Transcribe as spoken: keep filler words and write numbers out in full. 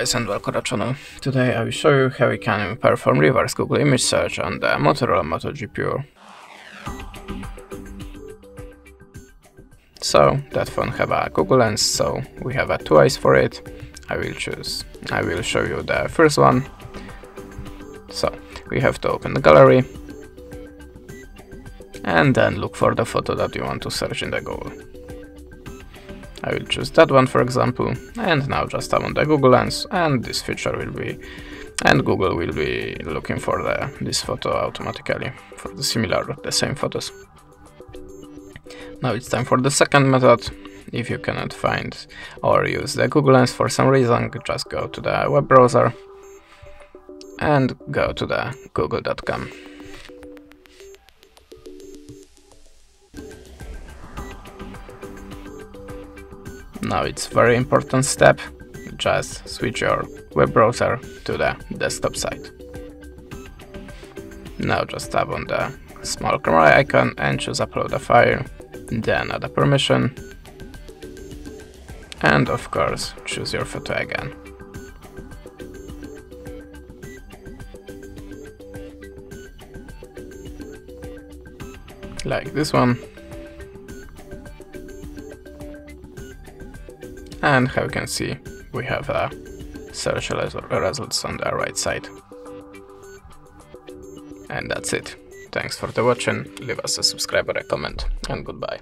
guys, and welcome to the channel. Today I will show you how we can perform reverse Google image search on the Motorola Moto G Pure. So that phone have a Google Lens, so we have a two eyes for it. I will choose, I will show you the first one. So we have to open the gallery and then look for the photo that you want to search in the Google. I will choose that one, for example, and now just tap on the Google Lens, and this feature will be, and Google will be looking for the, this photo automatically for the similar, the same photos. Now it's time for the second method. If you cannot find or use the Google Lens for some reason, just go to the web browser and go to the google dot com. Now it's very important step, just switch your web browser to the desktop side. Now just tap on the small camera icon and choose upload a file, then add a permission, and of course choose your photo again. Like this one. And how you can see, we have a search results on the right side. And that's it. Thanks for the watching, leave us a subscribe or a comment, and goodbye.